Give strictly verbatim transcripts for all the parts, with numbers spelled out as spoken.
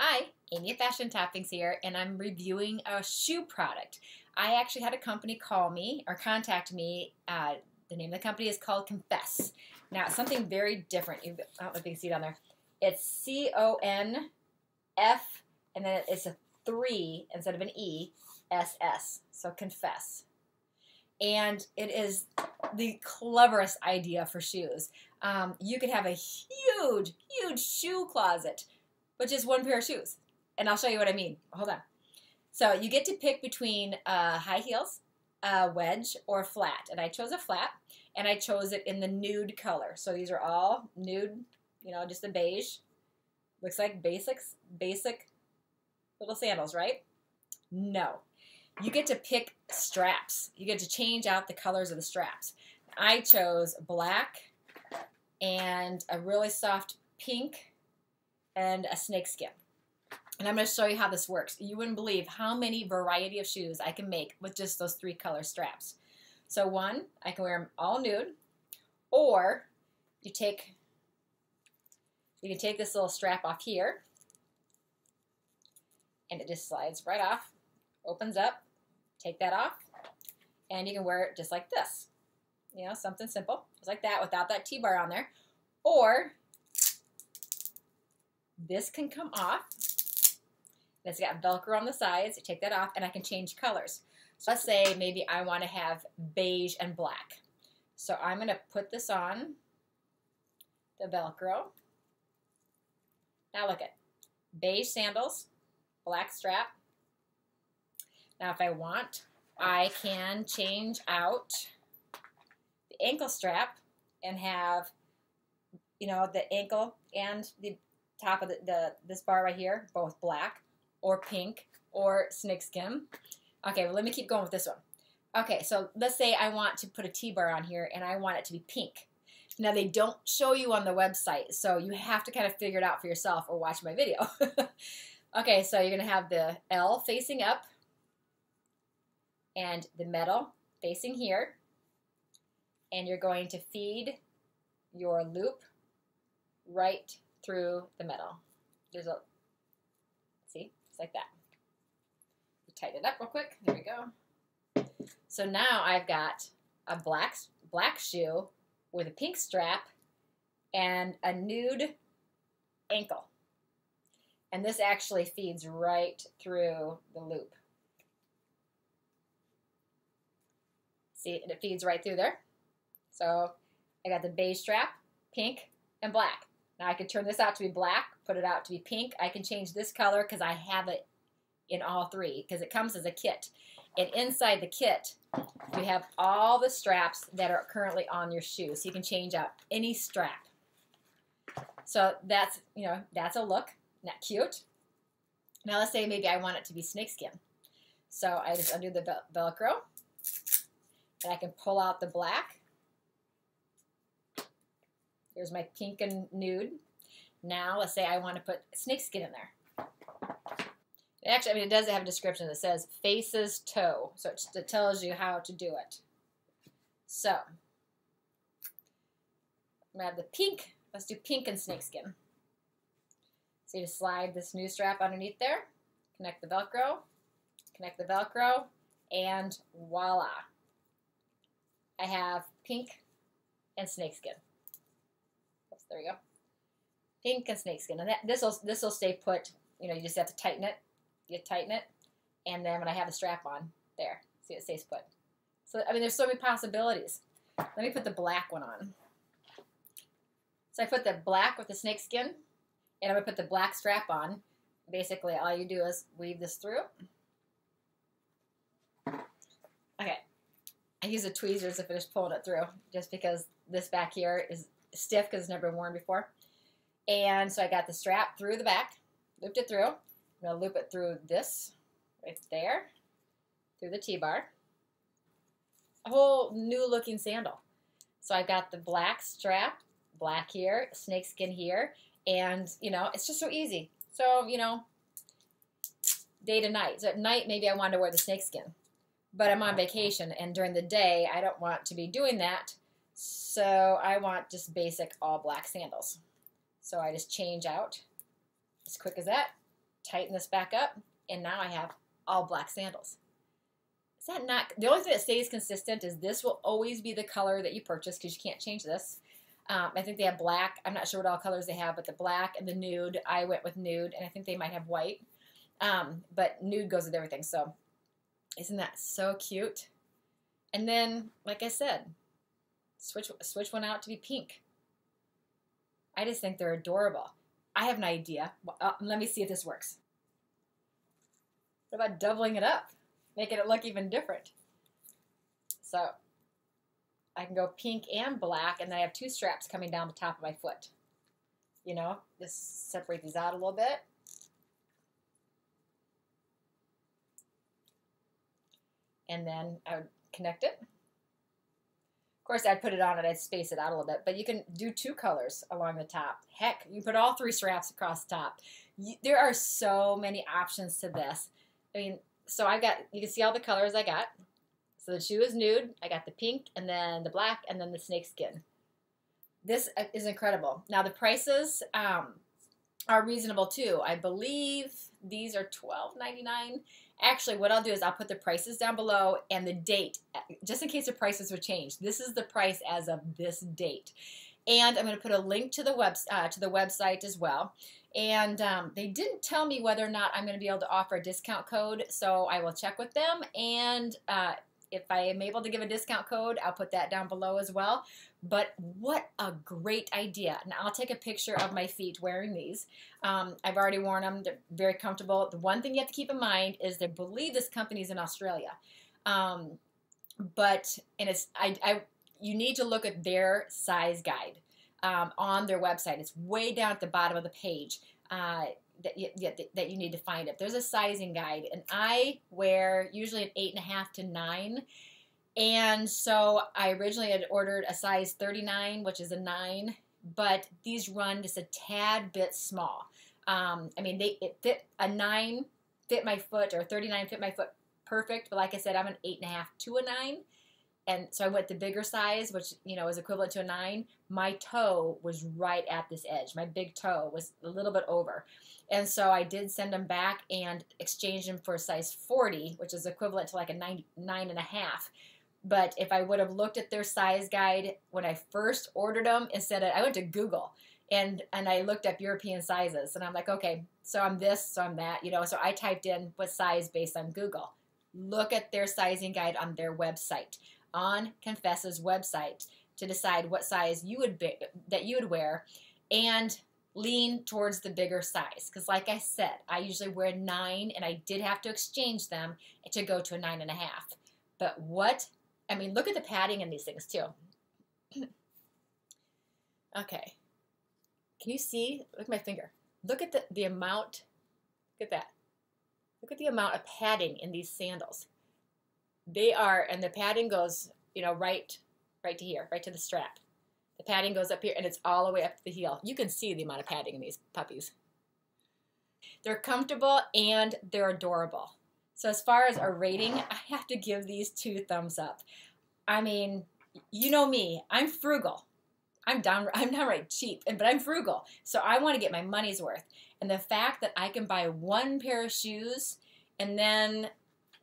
Hi, Amy at Fashion Toppings here, and I'm reviewing a shoe product. I actually had a company call me or contact me. Uh, the name of the company is called Conf three s s. Now, it's something very different. You, I don't know if you can see it on there. It's C O N F, and then it's a three instead of an E, S S. So Conf three s s. And it is the cleverest idea for shoes. Um, you could have a huge, huge shoe closet, which is one pair of shoes. And I'll show you what I mean. Hold on. So you get to pick between uh, high heels, a wedge, or flat. And I chose a flat, and I chose it in the nude color. So these are all nude, you know, just a beige. Looks like basics, basic little sandals, right? No. You get to pick straps. You get to change out the colors of the straps. I chose black and a really soft pink and a snakeskin. And I'm going to show you how this works. You wouldn't believe how many variety of shoes I can make with just those three color straps. So one, I can wear them all nude, or you take, you can take this little strap off here, and it just slides right off, opens up, take that off, and you can wear it just like this. You know, something simple, just like that, without that T-bar on there. Or this can come off. It's got Velcro on the sides. You take that off, and I can change colors. So let's say maybe I want to have beige and black. So I'm going to put this on the Velcro. Now look at beige sandals, black strap. Now if I want, I can change out the ankle strap and have, you know, the ankle and the top of the, the this bar right here, both black or pink or snakeskin. Okay, well, let me keep going with this one. Okay, so let's say I want to put a T-bar on here and I want it to be pink. Now, they don't show you on the website, so you have to kind of figure it out for yourself or watch my video. Okay, so you're going to have the L facing up and the metal facing here, and you're going to feed your loop right through the metal. There's a See, it's like that. You tighten it up real quick. There we go. So now I've got a black black shoe with a pink strap and a nude ankle. And this actually feeds right through the loop. See, and it feeds right through there. So I got the beige strap, pink, and black. Now I could turn this out to be black, put it out to be pink. I can change this color because I have it in all three because it comes as a kit. And inside the kit, you have all the straps that are currently on your shoe. So you can change out any strap. So that's, you know, that's a look. Isn't that cute? Now let's say maybe I want it to be snakeskin. So I just undo the vel Velcro. And I can pull out the black. Here's my pink and nude. Now, let's say I want to put snakeskin in there. Actually, I mean, it does have a description that says faces toe, so it, it tells you how to do it. So, I'm gonna have the pink. Let's do pink and snakeskin. So you just slide this new strap underneath there, connect the Velcro, connect the Velcro, and voila! I have pink and snakeskin. There we go. Pink and snakeskin. And that, this will this will stay put. You know, you just have to tighten it. You tighten it. And then when I have the strap on, there. See, it stays put. So, I mean, there's so many possibilities. Let me put the black one on. So I put the black with the snakeskin. And I'm going to put the black strap on. Basically, all you do is weave this through. Okay. I use the tweezers to finish pulling it through. Just because this back here is stiff because it's never been worn before. And so I got the strap through the back, looped it through. I'm going to loop it through this, right there, through the T-bar. A whole new looking sandal. So I've got the black strap, black here, snakeskin here, and, you know, it's just so easy. So, you know, day to night. So at night, maybe I wanted to wear the snakeskin, but I'm on vacation, and during the day, I don't want to be doing that. So I want just basic all black sandals. So I just change out as quick as that. tighten this back up, and now I have all black sandals. Is that not, the only thing that stays consistent is this will always be the color that you purchase because you can't change this. Um, I think they have black. I'm not sure what all colors they have, but the black and the nude, I went with nude, and I think they might have white. Um, but nude goes with everything, so isn't that so cute? And then, like I said, switch, switch one out to be pink. I just think they're adorable. I have an idea. Uh, let me see if this works. What about doubling it up? Making it look even different. So I can go pink and black, and then I have two straps coming down the top of my foot. You know, just separate these out a little bit. And then I would connect it. Of course, I'd put it on and I'd space it out a little bit, but you can do two colors along the top. Heck, you can put all three straps across the top. You, there are so many options to this. I mean, so I got, you can see all the colors I got. So the shoe is nude, I got the pink, and then the black, and then the snakeskin. This is incredible. Now the prices um, are reasonable too. I believe these are twelve ninety-nine. Actually, what I'll do is I'll put the prices down below and the date, just in case the prices would change. This is the price as of this date. And I'm going to put a link to the, web, uh, to the website as well. And um, they didn't tell me whether or not I'm going to be able to offer a discount code, so I will check with them. And uh, if I am able to give a discount code, I'll put that down below as well. But what a great idea. And I'll take a picture of my feet wearing these. Um, I've already worn them. They're very comfortable. The one thing you have to keep in mind is they believe this company is in Australia. Um, but, and it's, I, I you need to look at their size guide um, on their website. It's way down at the bottom of the page uh, that, you, that you need to find it. There's a sizing guide, and I wear usually an eight and a half to nine. And so I originally had ordered a size thirty-nine, which is a nine, but these run just a tad bit small. Um, I mean, they it fit a nine fit my foot, or thirty-nine fit my foot perfect. But like I said, I'm an eight and a half to a nine. And so I went the bigger size, which, you know, is equivalent to a nine. My toe was right at this edge. My big toe was a little bit over. And so I did send them back and exchanged them for a size forty, which is equivalent to like a nine, nine and a half. But if I would have looked at their size guide when I first ordered them, instead of, I went to Google and, and I looked up European sizes. And I'm like, okay, so I'm this, so I'm that, you know. So I typed in what size based on Google. Look at their sizing guide on their website. On Conf three S s website to decide what size you would be, that you would wear, and lean towards the bigger size, because like I said, I usually wear nine, and I did have to exchange them to go to a nine and a half. But what I mean, look at the padding in these things too. Okay, can you see? Look at my finger. Look at the the amount. Look at that. Look at the amount of padding in these sandals. They are, and the padding goes, you know, right, right to here, right to the strap. The padding goes up here, and it's all the way up to the heel. You can see the amount of padding in these puppies. They're comfortable, and they're adorable. So as far as a rating, I have to give these two thumbs up. I mean, you know me. I'm frugal. I'm down, I'm downright cheap, but I'm frugal. So I want to get my money's worth. And the fact that I can buy one pair of shoes and then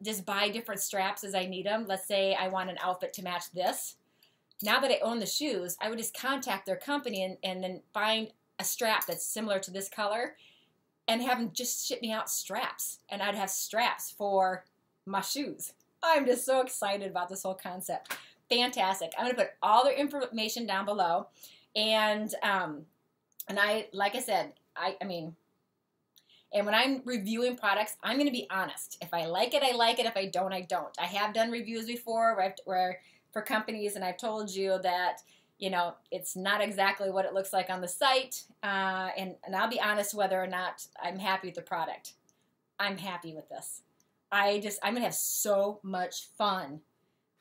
just buy different straps as I need them. Let's say I want an outfit to match this. Now that I own the shoes, I would just contact their company and, and then find a strap that's similar to this color and have them just ship me out straps. And I'd have straps for my shoes. I'm just so excited about this whole concept. Fantastic. I'm going to put all their information down below. And, um, and I, like I said, I, I mean... And when I'm reviewing products, I'm going to be honest. If I like it, I like it. If I don't, I don't. I have done reviews before where I've, where, for companies, and I've told you that, you know, it's not exactly what it looks like on the site. Uh, and, and I'll be honest whether or not I'm happy with the product. I'm happy with this. I just, I'm going to have so much fun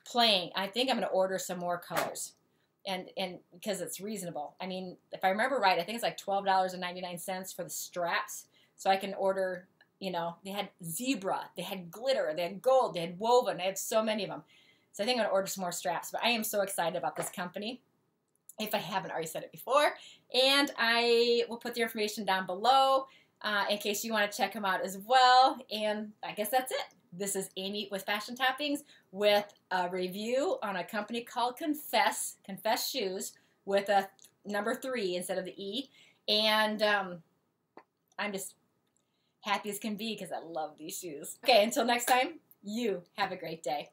playing. I think I'm going to order some more colors. And, and because it's reasonable. I mean, if I remember right, I think it's like twelve ninety-nine for the straps. So I can order, you know, they had zebra, they had glitter, they had gold, they had woven, they had so many of them. So I think I'm going to order some more straps, but I am so excited about this company, if I haven't already said it before. And I will put the information down below. uh, in case you want to check them out as well. And I guess that's it. This is Amy with Fashion Toppings with a review on a company called Confess, Confess Shoes, with a number three instead of the E. And um, I'm just happy as can be because I love these shoes. Okay, until next time, you have a great day.